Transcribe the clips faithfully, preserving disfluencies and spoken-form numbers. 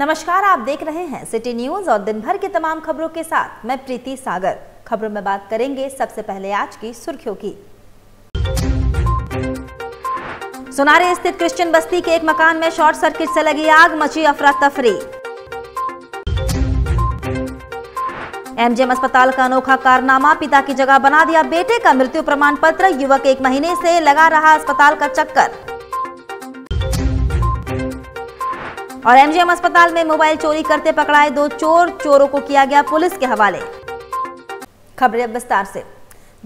नमस्कार, आप देख रहे हैं सिटी न्यूज और दिन भर की तमाम खबरों के साथ मैं प्रीति सागर। खबरों में बात करेंगे सबसे पहले आज की सुर्खियों की। सोनारे स्थित क्रिश्चियन बस्ती के एक मकान में शॉर्ट सर्किट से लगी आग, मची अफरा तफरी। एमजीएम अस्पताल का अनोखा कारनामा, पिता की जगह बना दिया बेटे का मृत्यु प्रमाण पत्र। युवक एक महीने से लगा रहा अस्पताल का चक्कर। और एमजीएम अस्पताल में मोबाइल चोरी करते पकड़ाए दो चोर, चोरों को किया गया पुलिस के हवाले। खबरें विस्तार से।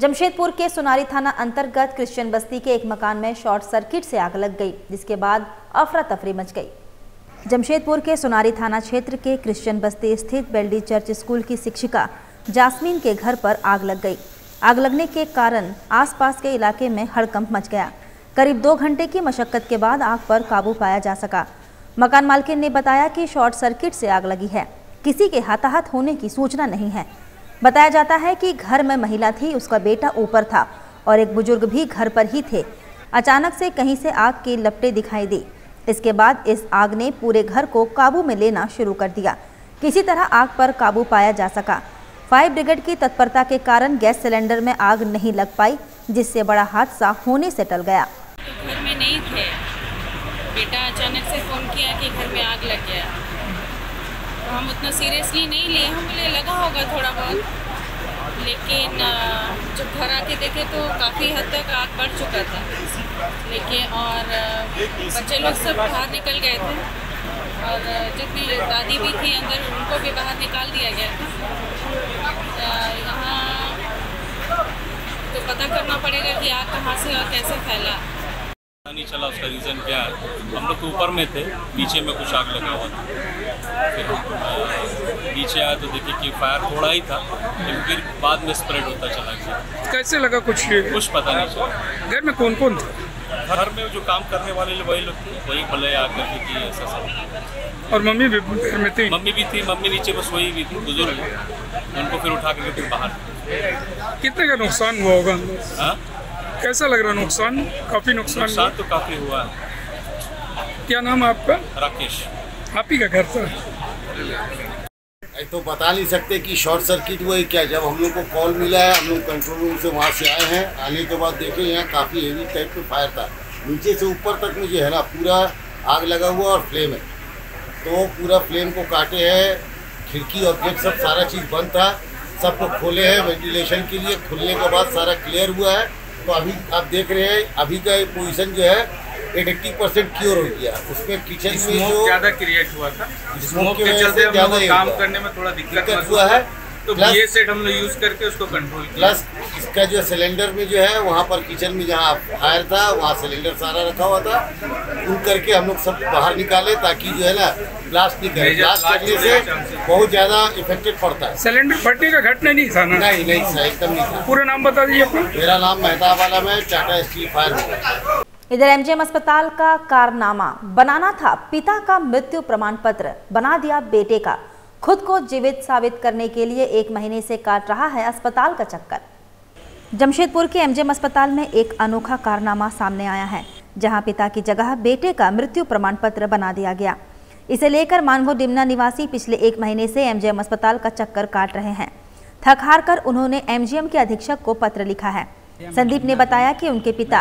जमशेदपुर के सोनारी थाना अंतर्गत क्रिश्चियन बस्ती के एक मकान में शॉर्ट सर्किट से आग लग गई, जिसके बाद अफरा तफरी मच गई। जमशेदपुर के सोनारी थाना क्षेत्र के क्रिश्चियन बस्ती स्थित बेलडी चर्च स्कूल की शिक्षिका जासमीन के घर पर आग लग गई। आग लगने के कारण आसपास के इलाके में हड़कंप मच गया। करीब दो घंटे की मशक्कत के बाद आग पर काबू पाया जा सका। मकान मालकिन ने बताया कि शॉर्ट सर्किट से आग लगी है, किसी के हताहत होने की सूचना नहीं है। बताया जाता है कि घर में महिला थी, उसका बेटा ऊपर था और एक बुजुर्ग भी घर पर ही थे। अचानक से कहीं से आग की लपटें दिखाई दी। इसके बाद इस आग ने पूरे घर को काबू में लेना शुरू कर दिया। किसी तरह आग पर काबू पाया जा सका। फायर ब्रिगेड की तत्परता के कारण गैस सिलेंडर में आग नहीं लग पाई, जिससे बड़ा हादसा होने से टल गया। घर में नहीं थे, बेटा अचानक से फोन किया कि घर में आग लग गया। हम उतना सीरियसली नहीं लिए, हमें लगा होगा थोड़ा बहुत, लेकिन जब घर आके देखे तो काफ़ी हद तक आग बढ़ चुका था। लेकिन और बच्चे लोग सब बाहर निकल गए थे और जितनी दादी भी थी अंदर, उनको भी बाहर निकाल दिया गया था। यहाँ तो पता करना पड़ेगा कि आग कहाँ से और कैसे फैला। नहीं चला उसका रीज़न क्या है। हम लोग तो ऊपर में थे, नीचे में कुछ आग लगा हुआ था। फिर नीचे आया तो देखिए कि फायर थोड़ा ही था, लेकिन फिर बाद में स्प्रेड होता चला गया। कैसे लगा कुछ कुछ पता नहीं चला। घर में कौन कौन था? घर में जो काम करने वाले वही लोग थे, वही भले आग लगी थी ऐसा सब। और मम्मी भी घर में थी? मम्मी भी थी, मम्मी नीचे बस वही भी थी, बुजुर्ग, उनको फिर उठा करके फिर बाहर। कितने का नुकसान हुआ होगा? हाँ, कैसा लग रहा है नुकसान? काफ़ी नुकसान नुकसान तो काफ़ी हुआ है। क्या नाम है आपका? राकेश। आप ही का घर था? तो बता नहीं सकते कि शॉर्ट सर्किट हुआ है क्या। जब हम लोग को कॉल मिला है, हम लोग कंट्रोल रूम से वहाँ से आए हैं। आने के बाद देखे यहाँ काफ़ी हेवी टाइप का फायर था, नीचे से ऊपर तक मुझे है ना पूरा आग लगा हुआ और फ्लेम है, तो पूरा फ्लेम को काटे है। खिड़की और गेट सब सारा चीज़ बंद था, सबको खोले हैं वेंटिलेशन के लिए। खुलने के बाद सारा क्लियर हुआ है। तो अभी आप देख रहे हैं अभी का पोजीशन जो है अस्सी परसेंट क्योर हो गया। उसमें किचन में जो ज़्यादा क्रिएट हुआ था, स्मोक के चलते हम लोग काम करने में थोड़ा दिक्कत हुआ है। तो ये सेट हम लोग यूज़ करके उसको कंट्रोल किया। प्लस इसका जो सिलेंडर में जो है वहाँ पर किचन में जहाँ फायर था वहाँ सिलेंडर सारा रखा हुआ था, खुल करके हम लोग सब बाहर निकाले ताकि जो है ना ब्लास्ट नहीं करे। ब्लास्ट करने से बहुत ज़्यादा इफेक्टेड पड़ता है। सिलेंडर फटने का घटना नहीं था ना? नहीं नहीं सर, एकदम नहीं था। पूरा नाम बता दीजिए आपको? मेरा नाम मेहताब आलम है, टाटा स्टील फायर। इधर एमजीएम अस्पताल का कारनामा, बनाना था पिता का मृत्यु प्रमाण पत्र, बना दिया बेटे का। खुद को जीवित साबित करने के लिए एक महीने से काट रहा है अस्पताल का चक्कर। जमशेदपुर के एमजीएम अस्पताल में एक अनोखा कारनामा सामने आया है, जहां पिता की जगह बेटे का मृत्यु प्रमाण पत्र बना दिया गया। इसे लेकर मानगो डिमना निवासी पिछले एक महीने से एमजीएम अस्पताल का चक्कर काट रहे हैं। थक हार कर उन्होंने एमजीएम के अधीक्षक को पत्र लिखा है। संदीप ने बताया कि उनके पिता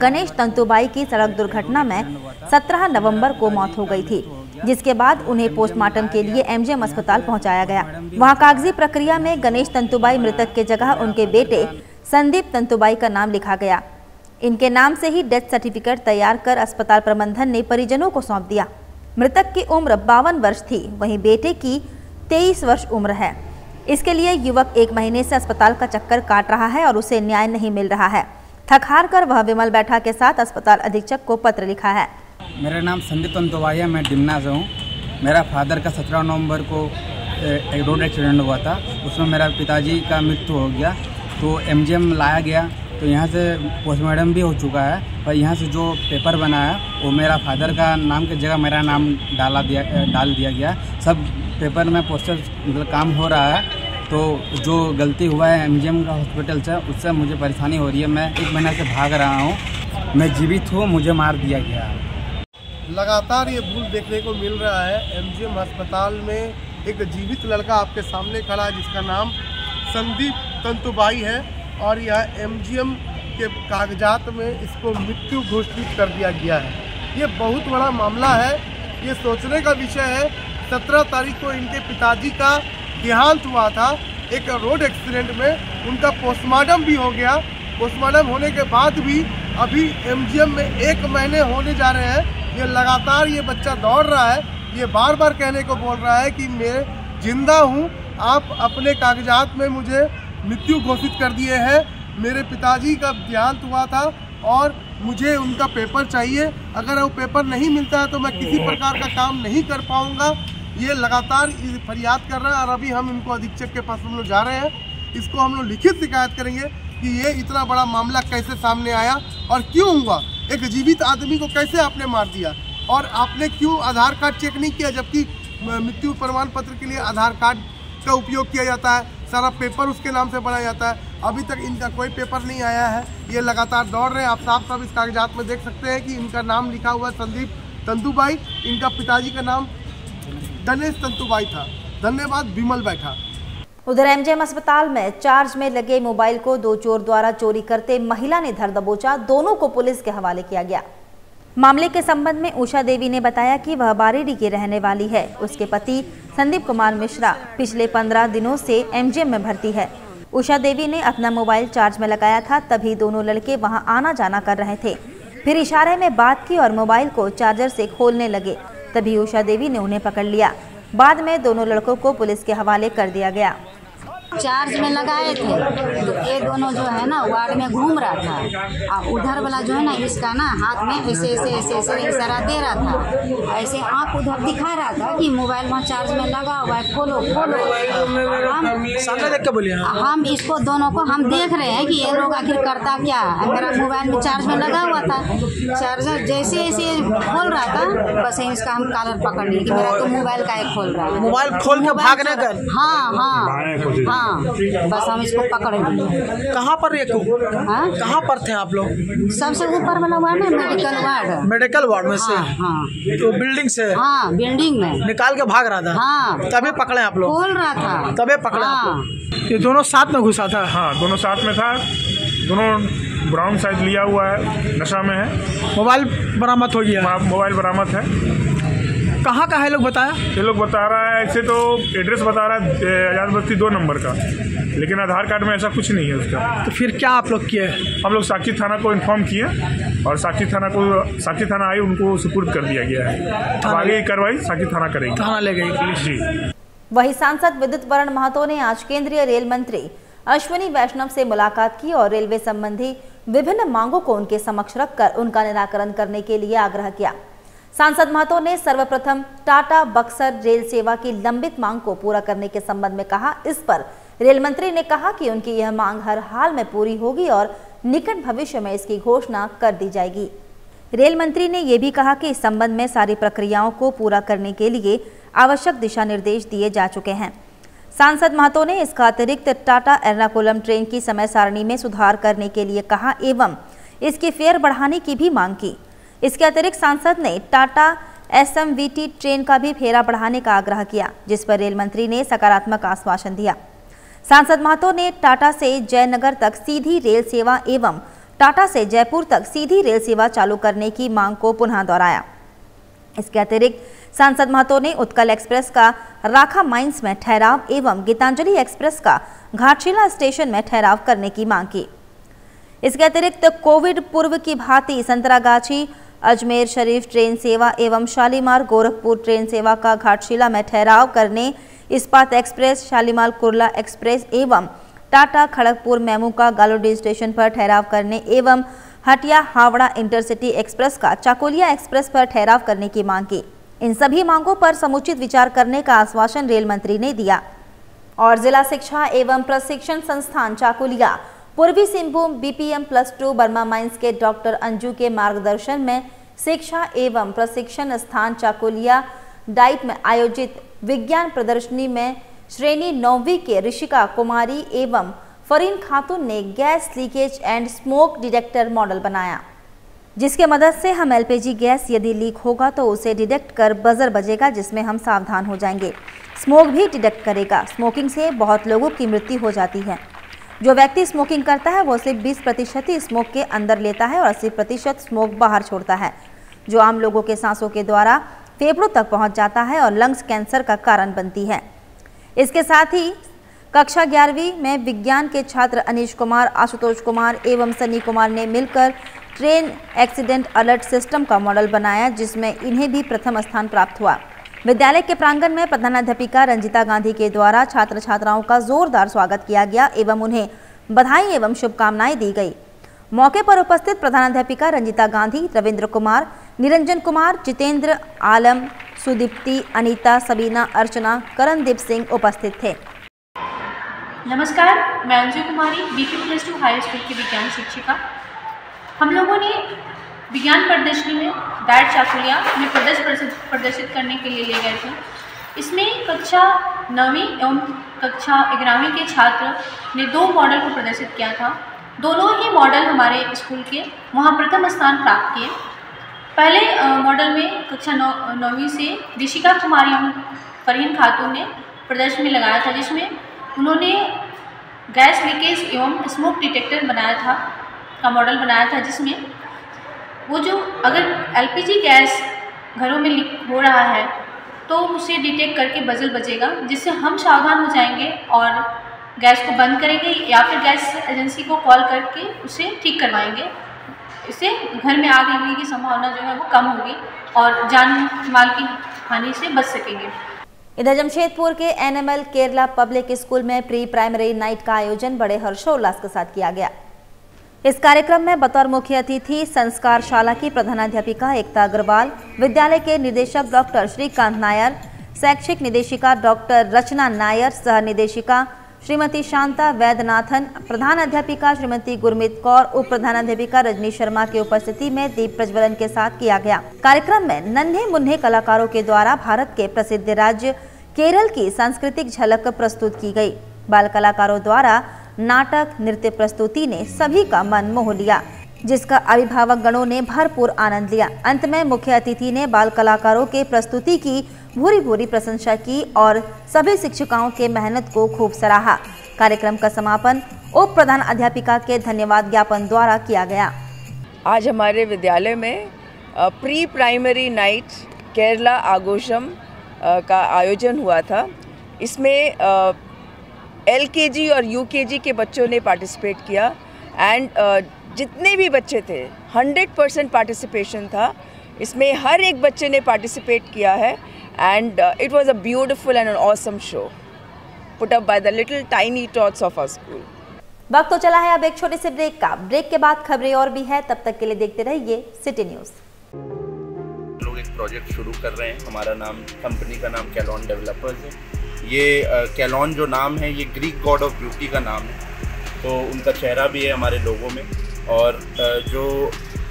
गणेश तंतुबाई की सड़क दुर्घटना में सत्रह नवंबर को मौत हो गई थी, जिसके बाद उन्हें पोस्टमार्टम के लिए एमजीएम अस्पताल पहुंचाया गया। वहां कागजी प्रक्रिया में गणेश तंतुबाई मृतक के जगह उनके बेटे संदीप तंतुबाई का नाम लिखा गया। इनके नाम से ही डेथ सर्टिफिकेट तैयार कर अस्पताल प्रबंधन ने परिजनों को सौंप दिया। मृतक की उम्र बावन वर्ष थी, वहीं बेटे की तेईस वर्ष उम्र है। इसके लिए युवक एक महीने से अस्पताल का चक्कर काट रहा है और उसे न्याय नहीं मिल रहा है। थक हार कर वह विमल बैठा के साथ अस्पताल अधीक्षक को पत्र लिखा है। मेरा नाम संदीप तंतुबाई है, मैं डिमना से हूँ। मेरा फादर का सत्रह नवंबर को एक रोड एक्सीडेंट हुआ था, उसमें मेरा पिताजी का मृत्यु हो गया। तो एमजीएम लाया गया, तो यहाँ से पोस्टमार्टम भी हो चुका है, पर यहाँ से जो पेपर बना है वो मेरा फादर का नाम की जगह मेरा नाम डाला दिया डाल दिया गया। सब पेपर में पोस्टर मतलब काम हो रहा है। तो जो गलती हुआ है एमजीएम का हॉस्पिटल से, उससे मुझे परेशानी हो रही है। मैं एक महीना से भाग रहा हूँ, मैं जीवित हूँ, मुझे मार दिया गया। लगातार ये भूल देखने को मिल रहा है। एमजीएम अस्पताल में एक जीवित लड़का आपके सामने खड़ा है जिसका नाम संदीप तंतुबाई है और यह एमजीएम के कागजात में इसको मृत्यु घोषित कर दिया गया है। ये बहुत बड़ा मामला है, ये सोचने का विषय है। सत्रह तारीख को इनके पिताजी का देहांत हुआ था एक रोड एक्सीडेंट में, उनका पोस्टमार्टम भी हो गया। पोस्टमार्टम होने के बाद भी अभी एमजीएम में एक महीने होने जा रहे हैं, ये लगातार ये बच्चा दौड़ रहा है। ये बार बार कहने को बोल रहा है कि मैं जिंदा हूँ, आप अपने कागजात में मुझे मृत्यु घोषित कर दिए हैं, मेरे पिताजी का देहांत हुआ था और मुझे उनका पेपर चाहिए, अगर वो पेपर नहीं मिलता है तो मैं किसी प्रकार का काम नहीं कर पाऊँगा। ये लगातार फरियाद कर रहा है और अभी हम इनको अधीक्षक के पास हम लोग जा रहे हैं। इसको हम लोग लिखित शिकायत करेंगे कि ये इतना बड़ा मामला कैसे सामने आया और क्यों हुआ, एक जीवित आदमी को कैसे आपने मार दिया और आपने क्यों आधार कार्ड चेक नहीं किया, जबकि मृत्यु प्रमाण पत्र के लिए आधार कार्ड का उपयोग किया जाता है, सारा पेपर उसके नाम से बनाया जाता है। अभी तक इनका कोई पेपर नहीं आया है, ये लगातार दौड़ रहे हैं। आप साफ साफ इस कागजात में देख सकते हैं कि इनका नाम लिखा हुआ है संदीप तंतुबाई, इनका पिताजी का नाम गणेश तंतुबाई था। धन्यवाद। विमल बैठा। उधर एमजीएम अस्पताल में चार्ज में लगे मोबाइल को दो चोर द्वारा चोरी करते महिला ने धर दबोचा, दोनों को पुलिस के हवाले किया गया। मामले के संबंध में उषा देवी ने बताया कि वह बारेडी की रहने वाली है। उसके पति संदीप कुमार मिश्रा पिछले पंद्रह दिनों से एमजीएम में भर्ती है। उषा देवी ने अपना मोबाइल चार्ज में लगाया था, तभी दोनों लड़के वहाँ आना जाना कर रहे थे, फिर इशारे में बात की और मोबाइल को चार्जर से खोलने लगे, तभी उषा देवी ने उन्हें पकड़ लिया। बाद में दोनों लड़कों को पुलिस के हवाले कर दिया गया। चार्ज में लगाए थे, ये दोनों जो है ना वार्ड में घूम रहा था और उधर वाला जो है ना इसका ना हाथ में ऐसे ऐसे ऐसे ऐसे इशारा दे रहा था, ऐसे आँख उधर दिखा रहा था कि मोबाइल वहाँ चार्ज में लगा हुआ है, खोलो खोलो। हम सामने देख के बोले, हम इसको दोनों को हम देख रहे हैं कि ये लोग आखिर करता क्या है। मेरा मोबाइल में चार्ज में लगा हुआ था, चार्जर जैसे ऐसे खोल रहा था, बस इसका हम कॉलर पकड़ लिए कि मेरा तो मोबाइल का ही खोल रहा है, मोबाइल खोल के भागने का। हाँ हाँ हाँ, बस हम इसको पकड़े। कहाँ पर ये कहाँ पर थे आप लोग? सबसे ऊपर वाला वार्ड है, मेडिकल वार्ड, मेडिकल वार्ड में से। हाँ, हाँ। तो बिल्डिंग से? हाँ, बिल्डिंग में निकाल के भाग रहा था। हाँ, तभी पकड़े आप लोग? बोल रहा था तभी पकड़ा। हाँ। ये दोनों साथ में घुसा था? हाँ, दोनों साथ में था, दोनों ब्राउन साइड लिया हुआ है, नशा में है। मोबाइल बरामद हो गया? मोबाइल बरामद है। कहाँ का है लोग बताया? ये लोग बता रहा है, ऐसे तो एड्रेस बता रहा है आजाद बस्ती दो नंबर का, लेकिन आधार कार्ड में ऐसा कुछ नहीं है उसका। तो फिर क्या आप लोग किए? हम लोग साक्षी थाना को इन्फॉर्म किए और साक्षी थाना को साक्षी थाना आई, उनको सुपुर्द कर दिया गया है। अब आगे कार्रवाई साक्षी थाना करेगी। थाना ले गई पुलिस जी। वही सांसद विदित वरण महतो ने आज केंद्रीय रेल मंत्री अश्विनी वैष्णव से मुलाकात की और रेलवे संबंधी विभिन्न मांगों को उनके समक्ष रखकर उनका निराकरण करने के लिए आग्रह किया। सांसद महतो ने सर्वप्रथम टाटा बक्सर रेल सेवा की लंबित मांग को पूरा करने के संबंध में कहा। इस पर रेल मंत्री ने कहा कि उनकी यह मांग हर हाल में पूरी होगी और निकट भविष्य में इसकी घोषणा कर दी जाएगी। रेल मंत्री ने यह भी कहा कि इस संबंध में सारी प्रक्रियाओं को पूरा करने के लिए आवश्यक दिशा निर्देश दिए जा चुके हैं। सांसद महतो ने इसका अतिरिक्त टाटा एर्नाकुलम ट्रेन की समय सारणी में सुधार करने के लिए कहा एवं इसकी फेयर बढ़ाने की भी मांग की। इसके अतिरिक्त सांसद ने टाटा एसएमवीटी ट्रेन का भी फेरा बढ़ाने का आग्रह किया, जिस पर रेल मंत्री ने सकारात्मक आश्वासन दिया। सांसद महतो ने टाटा से जयनगर तक सीधी रेल सेवा एवं टाटा से जयपुर तक सीधी रेल सेवा चालू करने की मांग को पुनः दोहराया। इसके अतिरिक्त सांसद महतो ने उत्कल एक्सप्रेस का राखा माइंस में ठहराव एवं गीतांजलि एक्सप्रेस का घाटशिला स्टेशन में ठहराव करने की मांग की। इसके अतिरिक्त कोविड पूर्व की भांति संतरागाछी अजमेर शरीफ ट्रेन सेवा एवं शालीमार गोरखपुर ट्रेन सेवा का घाटशिला में ठहराव करने, इस्पात एक्सप्रेस, शालीमार कुर्ला एक्सप्रेस एवं टाटा खड़गपुर मेमू का गालोडी स्टेशन पर ठहराव करने एवं हटिया हावड़ा इंटरसिटी एक्सप्रेस का चाकोलिया एक्सप्रेस पर ठहराव करने की मांग की। इन सभी मांगों पर समुचित विचार करने का आश्वासन रेल मंत्री ने दिया। और जिला शिक्षा एवं प्रशिक्षण संस्थान चाकोलिया पूर्वी Singhbhum BPM plus two Burma mines के डॉक्टर अंजू के मार्गदर्शन में शिक्षा एवं प्रशिक्षण स्थान चाकोलिया डाइट में आयोजित विज्ञान प्रदर्शनी में श्रेणी नौवीं के ऋषिका कुमारी एवं फरीन खातून ने gas leakage and smoke detector model बनाया। जिसके मदद से हम एलपीजी गैस यदि लीक होगा तो उसे डिटेक्ट कर बजर बजेगा, जिसमें हम सावधान हो जाएंगे। स्मोक भी डिटेक्ट करेगा। स्मोकिंग से बहुत लोगों की मृत्यु हो जाती है। जो व्यक्ति स्मोकिंग करता है वो सिर्फ बीस प्रतिशत ही स्मोक के अंदर लेता है और अस्सी प्रतिशत स्मोक बाहर छोड़ता है, जो आम लोगों के सांसों के द्वारा फेफड़ों तक पहुंच जाता है और लंग्स कैंसर का कारण बनती है। इसके साथ ही कक्षा ग्यारहवीं में विज्ञान के छात्र अनिश कुमार, आशुतोष कुमार एवं सनी कुमार ने मिलकर ट्रेन एक्सीडेंट अलर्ट सिस्टम का मॉडल बनाया, जिसमें इन्हें भी प्रथम स्थान प्राप्त हुआ। विद्यालय के प्रांगण में प्रधानाध्यापिका रंजिता गांधी के द्वारा छात्र छात्राओं का जोरदार स्वागत किया गया एवं उन्हें बधाई एवं शुभकामनाएं दी गई। मौके पर उपस्थित प्रधानाध्यापिका रंजिता गांधी, रविंद्र कुमार, निरंजन कुमार, जितेंद्र आलम, सुदीप्ति, अनीता, सबीना, अर्चना, करणदीप सिंह उपस्थित थे। नमस्कार, मैं Anjay Kumari, BP plus two high school की विज्ञान शिक्षिका। हम लोगों ने विज्ञान प्रदर्शनी में डायट चाकुलिया में प्रदर्शन प्रदर्शित करने के लिए ले गए थे। इसमें कक्षा नवीं एवं कक्षा ग्यारहवीं के छात्र ने दो मॉडल को प्रदर्शित किया था। दोनों ही मॉडल हमारे स्कूल के वहाँ प्रथम स्थान प्राप्त किए। पहले मॉडल में कक्षा नौ नौवीं से ऋषिका कुमारी एवं फरीन खातून ने प्रदर्शन में लगाया था, जिसमें उन्होंने गैस लीकेज एवं स्मोक डिटेक्टर बनाया था का मॉडल बनाया था, जिसमें वो जो अगर एलपीजी गैस घरों में लीक हो रहा है तो उसे डिटेक्ट करके बजर बजेगा, जिससे हम सावधान हो जाएंगे और गैस को बंद करेंगे या फिर गैस एजेंसी को कॉल करके उसे ठीक करवाएंगे। इससे घर में आग लगने की संभावना जो है वो कम होगी और जान माल की हानि से बच सकेंगे। इधर जमशेदपुर के एनएमएल केरला पब्लिक स्कूल में प्री प्राइमरी नाइट का आयोजन बड़े हर्षोल्लास के साथ किया गया। इस कार्यक्रम में बतौर मुख्य अतिथि संस्कारशाला की प्रधानाध्यापिका एकता अग्रवाल, विद्यालय के निदेशक डॉक्टर श्रीकांत नायर, शैक्षिक निदेशिका डॉक्टर रचना नायर, सह निदेशिका श्रीमती शांता वैद्यनाथन, प्रधानाध्यापिका श्रीमती गुरमीत कौर, उप प्रधानाध्यापिका रजनी शर्मा की उपस्थिति में दीप प्रज्वलन के साथ किया गया। कार्यक्रम में नन्हे मुन्ने कलाकारों के द्वारा भारत के प्रसिद्ध राज्य केरल की सांस्कृतिक झलक प्रस्तुत की गयी। बाल कलाकारों द्वारा नाटक, नृत्य प्रस्तुति ने सभी का मन मोह लिया, जिसका अभिभावक गणों ने भरपूर आनंद लिया। अंत में मुख्य अतिथि ने बाल कलाकारों के प्रस्तुति की भूरी भूरी प्रशंसा की और सभी शिक्षिकाओं के मेहनत को खूब सराहा। कार्यक्रम का समापन उप प्रधान अध्यापिका के धन्यवाद ज्ञापन द्वारा किया गया। आज हमारे विद्यालय में pre primary night Kerala Aghosham का आयोजन हुआ था। इसमें एलकेजी और यूकेजी के बच्चों ने पार्टिसिपेट किया एंड uh, जितने भी बच्चे थे हंड्रेड परसेंट पार्टिसिपेशन था। इसमें हर एक बच्चे ने पार्टिसिपेट किया है and it was a beautiful and an awesome show put up by the little tiny tots of our school. वक्त तो चला है अब एक छोटे से ब्रेक का। ब्रेक के बाद खबरें और भी है, तब तक के लिए देखते रहिए सिटी न्यूज़। लोग एक प्रोजेक्ट शुरू कर रहे हैं। हमारा नाम, कंपनी का नाम कैलॉन डेवलपर्स है। ये कैलॉन uh, जो नाम है ये ग्रीक गॉड ऑफ ब्यूटी का नाम है, तो उनका चेहरा भी है हमारे लोगों में। और uh, जो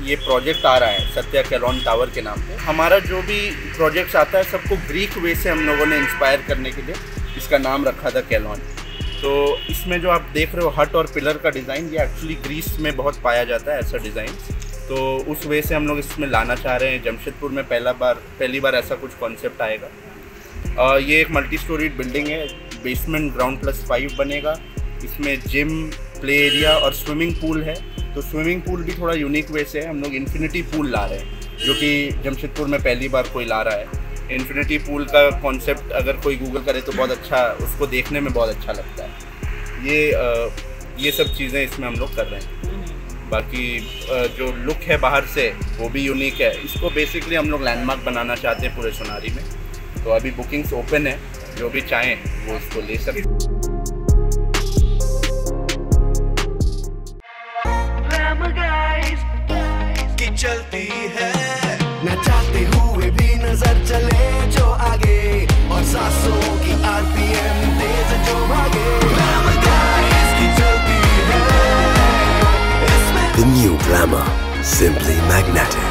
ये प्रोजेक्ट आ रहा है सत्या कैलॉन टावर के नाम पे, हमारा जो भी प्रोजेक्ट्स आता है सबको ग्रीक वे से हम लोगों ने इंस्पायर करने के लिए इसका नाम रखा था कैलॉन। तो इसमें जो आप देख रहे हो हट और पिलर का डिज़ाइन, ये एक्चुअली ग्रीस में बहुत पाया जाता है ऐसा डिज़ाइन, तो उस वे से हम लोग इसमें लाना चाह रहे हैं। जमशेदपुर में पहला बार पहली बार ऐसा कुछ कॉन्सेप्ट आएगा। Uh, ये एक मल्टी स्टोरी बिल्डिंग है, बेसमेंट ग्राउंड प्लस फाइव बनेगा। इसमें जिम, प्ले एरिया और स्विमिंग पूल है, तो स्विमिंग पूल भी थोड़ा यूनिक वे से है। हम लोग इन्फिनिटी पूल ला रहे हैं, जो कि जमशेदपुर में पहली बार कोई ला रहा है। इन्फिनिटी पूल का कॉन्सेप्ट अगर कोई गूगल करे तो बहुत अच्छा, उसको देखने में बहुत अच्छा लगता है। ये uh, ये सब चीज़ें इसमें हम लोग कर रहे हैं। बाकी uh, जो लुक है बाहर से वो भी यूनिक है। इसको बेसिकली हम लोग लैंडमार्क बनाना चाहते हैं पूरे सोनारी में। तो अभी बुकिंग्स ओपन है, जो भी चाहें वो उसको ले सकते हैं। चलती है न चाहते हुए भी नजर चले जो आगे और सांसों की आरपीएम तेज जो भागे। चलती है The new glamour, simply magnetic।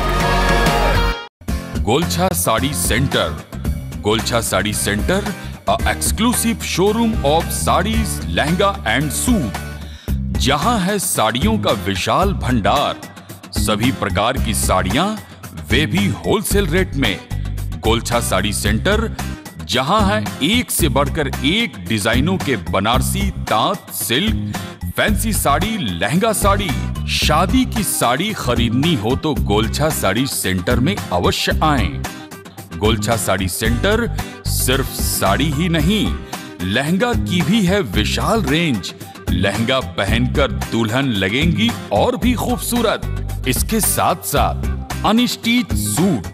Golchha sari centre. Golchha sari centre, a exclusive showroom of saris, lehenga and suit, जहां है साड़ियों का विशाल भंडार। सभी प्रकार की साड़ियां वे भी होलसेल रेट में। गोलछा साड़ी सेंटर, जहां है एक से बढ़कर एक डिजाइनों के बनारसी, तांत, सिल्क, फैंसी साड़ी, लहंगा साड़ी। शादी की साड़ी खरीदनी हो तो गोलछा साड़ी सेंटर में अवश्य आएं। गोलछा साड़ी सेंटर सिर्फ साड़ी ही नहीं, लहंगा की भी है विशाल रेंज। लहंगा पहनकर दुल्हन लगेंगी और भी खूबसूरत। इसके साथ साथ अनस्टिच सूट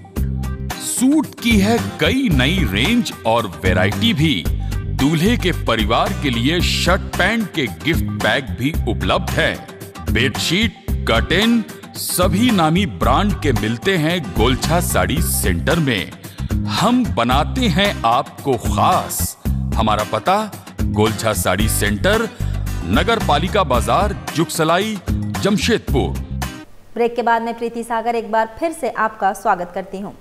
सूट की है कई नई रेंज और वैरायटी भी। दूल्हे के परिवार के लिए शर्ट पैंट के गिफ्ट बैग भी उपलब्ध है। बेडशीट, कर्टेन सभी नामी ब्रांड के मिलते हैं गोलछा साड़ी सेंटर में। हम बनाते हैं आपको खास। हमारा पता गोलछा साड़ी सेंटर, नगर पालिका बाजार, जुगसलाई, जमशेदपुर। ब्रेक के बाद में प्रीति सागर एक बार फिर से आपका स्वागत करती हूँ।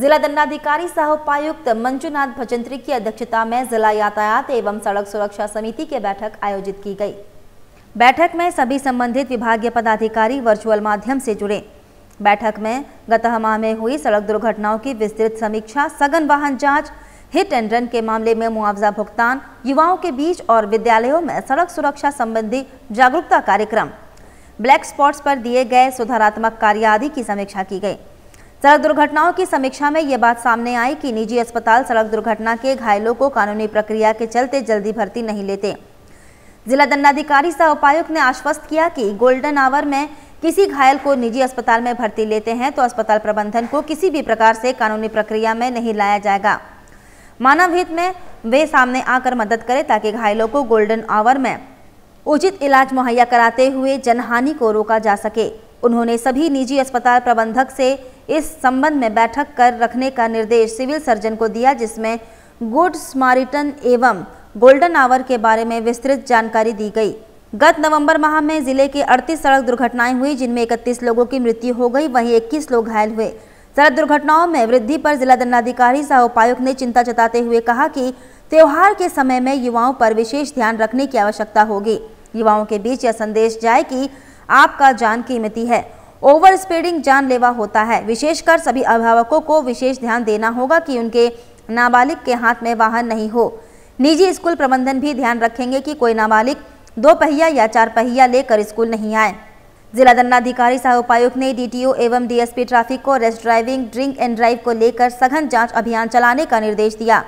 जिला दंडाधिकारी सह उपायुक्त मंजुनाथ भजंत्री की अध्यक्षता में जिला यातायात एवं सड़क सुरक्षा समिति की बैठक आयोजित की गई। बैठक में सभी संबंधित विभागीय पदाधिकारी वर्चुअल माध्यम से जुड़े। बैठक में गत माह में हुई सड़क दुर्घटनाओं की विस्तृत समीक्षा, सघन वाहन जांच, हिट एंड रन के मामले में मुआवजा भुगतान, युवाओं के बीच और विद्यालयों में सड़क सुरक्षा संबंधी जागरूकता कार्यक्रम, ब्लैक स्पॉट्स पर दिए गए सुधारात्मक कार्य आदि की समीक्षा की गई। सड़क दुर्घटनाओं की समीक्षा में यह बात सामने आई कि निजी अस्पताल सड़क दुर्घटना के घायलों को कानूनी प्रक्रिया के चलते जल्दी भर्ती नहीं लेते। जिला दंडाधिकारी सह उपायुक्त ने आश्वस्त किया कि गोल्डन आवर में किसी घायल को निजी अस्पताल में भर्ती लेते हैं तो अस्पताल प्रबंधन को किसी भी प्रकार से कानूनी प्रक्रिया में नहीं लाया जाएगा। मानव हित में वे सामने आकर मदद करें ताकि घायलों को गोल्डन आवर में उचित इलाज मुहैया कराते हुए जनहानि को रोका जा सके। उन्होंने सभी निजी अस्पताल प्रबंधक से इस संबंध में बैठक कर रखने का निर्देश सिविल सर्जन को दिया, जिसमें गुड स्मारिटन एवं गोल्डन आवर के बारे में विस्तृत जानकारी दी गई। गत नवंबर माह में जिले के अड़तीस सड़क दुर्घटनाएं हुई, जिनमें इकतीस लोगों की मृत्यु हो गई, वहीं इक्कीस लोग घायल हुए। सड़क दुर्घटनाओं में वृद्धि पर जिला दंडाधिकारी सह उपायुक्त ने चिंता जताते हुए कहा कि त्यौहार के समय में युवाओं पर विशेष ध्यान रखने की आवश्यकता होगी। युवाओं के बीच यह संदेश जाए कि आपका जान कीमती है, ओवर स्पीडिंग जानलेवा होता है। विशेषकर सभी अभिभावकों को विशेष ध्यान देना होगा कि उनके नाबालिग के हाथ में वाहन नहीं हो। निजी स्कूल प्रबंधन भी ध्यान रखेंगे कि कोई नाबालिग दो पहिया या चार पहिया लेकर स्कूल नहीं आए। जिला दंडाधिकारी सह उपायुक्त ने डीटीओ एवं डीएसपी ट्रैफिक को rest driving, drink and drive को लेकर सघन जाँच अभियान चलाने का निर्देश दिया।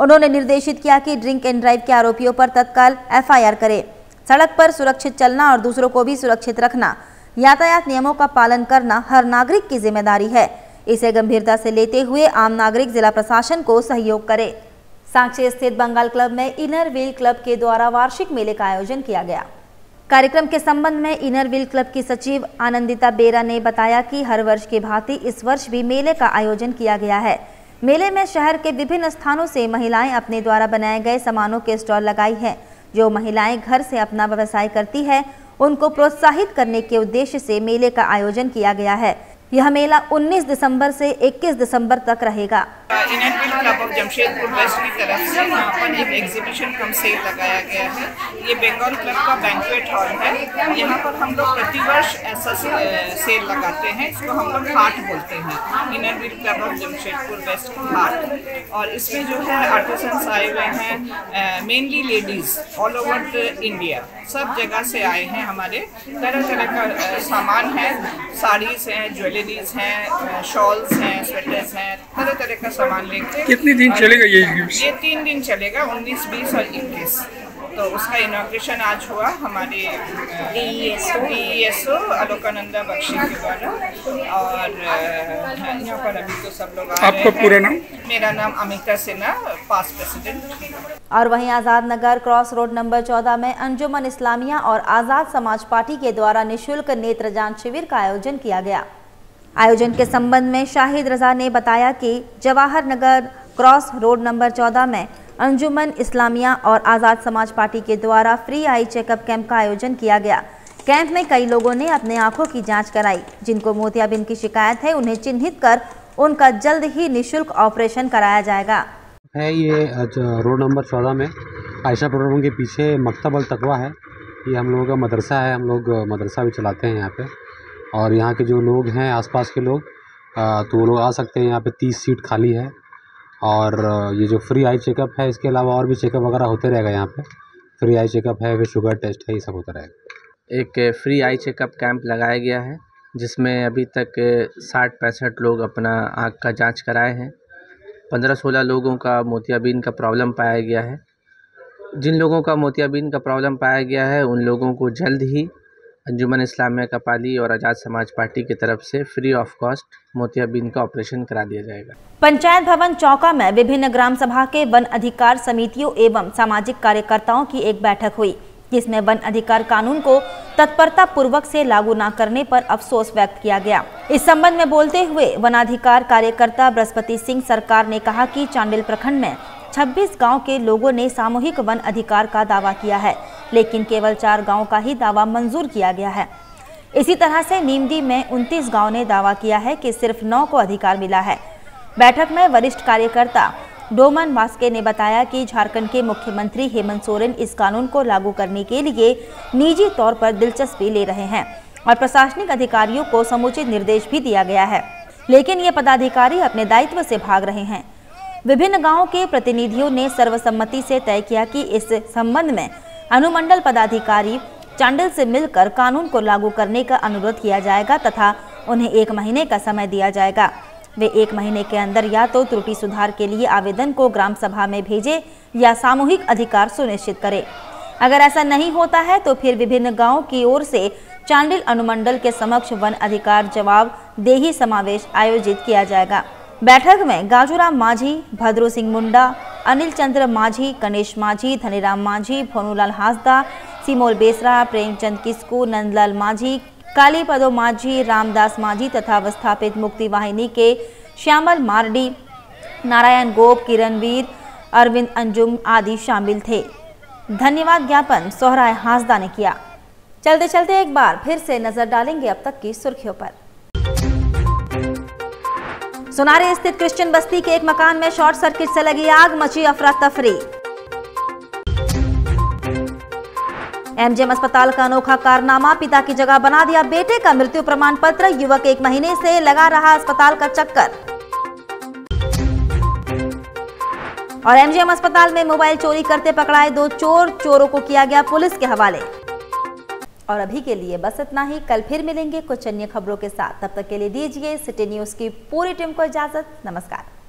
उन्होंने निर्देशित किया कि ड्रिंक एंड ड्राइव के आरोपियों पर तत्काल एफ आई आर करें। सड़क पर सुरक्षित चलना और दूसरों को भी सुरक्षित रखना, यातायात नियमों का पालन करना हर नागरिक की जिम्मेदारी है। इसे गंभीरता से लेते हुए आम नागरिक जिला प्रशासन को सहयोग करे। सांची स्थित बंगाल क्लब में इनर व्हील क्लब के द्वारा वार्षिक मेले का आयोजन किया गया। कार्यक्रम के संबंध में इनर व्हील क्लब की सचिव आनंदिता बेरा ने बताया कि हर वर्ष की भांति इस वर्ष भी मेले का आयोजन किया गया है। मेले में शहर के विभिन्न स्थानों से महिलाएं अपने द्वारा बनाए गए सामानों के स्टॉल लगाई है। जो महिलाएं घर से अपना व्यवसाय करती है, उनको प्रोत्साहित करने के उद्देश्य से मेले का आयोजन किया गया है। यह मेला उन्नीस दिसंबर से इक्कीस दिसंबर तक रहेगा। Inner wheel club of Jamshedpur west की तरफ से यहाँ पर एक एग्जीबिशन कम सेल लगाया गया है। ये बंगाल क्लब का बैंक्वेट हॉल है। यहाँ पर हम लोग प्रतिवर्ष ऐसा सेल लगाते हैं, इसको हम लोग हाट बोलते हैं, inner wheel club of Jamshedpur west की हाट। और इसमें जो है आर्टिसंस आए हुए हैं, mainly ladies all over India, सब जगह से आए हैं। हमारे तरह तरह का सामान है, साड़ीज हैं, ज्वेलरी हैं, शॉल्स हैं, स्वेटर्स हैं, तरह तरह का सामान लेंगे। कितने दिन चलेगा ये? ये तीन दिन चलेगा, उन्नीस, बीस और इक्कीस। तो उसका इनॉग्रेशन आज हुआ हमारे डीईएसओ आलोकानंदा बख्शी के द्वारा। और यहाँ पर अभी तो सब लोग आ रहे हैं। आपका पूरा नाम? मेरा नाम अमिता सिन्हा, पास्ट प्रेसिडेंट। और वहीं Azad Nagar cross road number चौदह में अंजुमन इस्लामिया और आज़ाद समाज पार्टी के द्वारा निःशुल्क नेत्र जांच शिविर का आयोजन किया गया। आयोजन के संबंध में शाहिद रजा ने बताया कि Jawahar Nagar cross road number चौदह में अंजुमन इस्लामिया और आज़ाद समाज पार्टी के द्वारा फ्री आई चेकअप कैंप का आयोजन किया गया। कैंप में कई लोगों ने अपने आंखों की जांच कराई। जिनको मोतियाबिंद की शिकायत है, उन्हें चिन्हित कर उनका जल्द ही निःशुल्क ऑपरेशन कराया जाएगा। है ये रोड नंबर चौदह में आयशा प्रोग्राम के पीछे मकतब अल तकवा है। ये हम लोगों का मदरसा है, हम लोग मदरसा भी चलाते हैं यहाँ पे। और यहाँ के जो लोग हैं आसपास के लोग आ, तो वो लोग आ सकते हैं। यहाँ पे तीस सीट खाली है और ये जो फ्री आई चेकअप है, इसके अलावा और भी चेकअप वगैरह होते रहेगा। यहाँ पे फ्री आई चेकअप है, फिर शुगर टेस्ट है, ये सब होता रहेगा। एक फ्री आई चेकअप कैंप लगाया गया है जिसमें अभी तक साठ पैंसठ लोग अपना आँख का जाँच कराए हैं। पंद्रह सोलह लोगों का मोतियाबिंद का प्रॉब्लम पाया गया है। जिन लोगों का मोतियाबिंद का प्रॉब्लम पाया गया है उन लोगों को जल्द ही अंजुमन इस्लामिया कपाली और आज़ाद समाज पार्टी की तरफ से फ्री ऑफ कॉस्ट मोतियाबिंद का ऑपरेशन करा दिया जाएगा। पंचायत भवन चौका में विभिन्न ग्राम सभा के वन अधिकार समितियों एवं सामाजिक कार्यकर्ताओं की एक बैठक हुई जिसमें वन अधिकार कानून को तत्परता पूर्वक से लागू न करने पर अफसोस व्यक्त किया गया। इस संबंध में बोलते हुए वनाधिकार कार्यकर्ता बृहस्पति सिंह सरकार ने कहा कि चांडिल प्रखंड में छब्बीस गांव के लोगों ने सामूहिक वन अधिकार का दावा किया है, लेकिन केवल चार गांव का ही दावा मंजूर किया गया है। इसी तरह से नीमदी में उनतीस गांव ने दावा किया है कि सिर्फ नौ को अधिकार मिला है। बैठक में वरिष्ठ कार्यकर्ता डोमन वास्के ने बताया कि झारखंड के मुख्यमंत्री हेमंत सोरेन इस कानून को लागू करने के लिए निजी तौर पर दिलचस्पी ले रहे हैं और प्रशासनिक अधिकारियों को समुचित निर्देश भी दिया गया है, लेकिन ये पदाधिकारी अपने दायित्व से भाग रहे हैं। विभिन्न गांवों के प्रतिनिधियों ने सर्वसम्मति से तय किया कि इस संबंध में अनुमंडल पदाधिकारी चांडिल से मिलकर कानून को लागू करने का अनुरोध किया जाएगा तथा उन्हें एक महीने का समय दिया जाएगा। वे एक महीने के अंदर या तो त्रुटि सुधार के लिए आवेदन को ग्राम सभा में भेजें या सामूहिक अधिकार सुनिश्चित करें। अगर ऐसा नहीं होता है तो फिर विभिन्न गाँवों की ओर से चांडिल अनुमंडल के समक्ष वन अधिकार जवाबदेही समावेश आयोजित किया जाएगा। बैठक में गाजूराम माझी, भद्रू सिंह मुंडा, अनिल चंद्र माझी, गणेश माझी, धनीराम माझी, भोनूलाल हांसदा, सिमोल बेसरा, प्रेमचंद किस्कू, नंदलाल माझी, कालीपदो माझी, रामदास माझी तथा विस्थापित मुक्ति वाहिनी के श्यामल मारडी, नारायण गोप, किरणवीर, अरविंद अंजुम आदि शामिल थे। धन्यवाद ज्ञापन सोहराय हांसदा ने किया। चलते चलते एक बार फिर से नजर डालेंगे अब तक की सुर्खियों पर। सोनारे स्थित क्रिश्चियन बस्ती के एक मकान में शॉर्ट सर्किट से लगी आग, मची अफरा तफरी। एमजीएम अस्पताल का अनोखा कारनामा, पिता की जगह बना दिया बेटे का मृत्यु प्रमाण पत्र, युवक एक महीने से लगा रहा अस्पताल का चक्कर। और एमजीएम अस्पताल में मोबाइल चोरी करते पकड़ाए दो चोर, चोरों को किया गया पुलिस के हवाले। और अभी के लिए बस इतना ही, कल फिर मिलेंगे कुछ अन्य खबरों के साथ। तब तक के लिए दीजिए सिटी न्यूज़ की पूरी टीम को इजाजत। नमस्कार।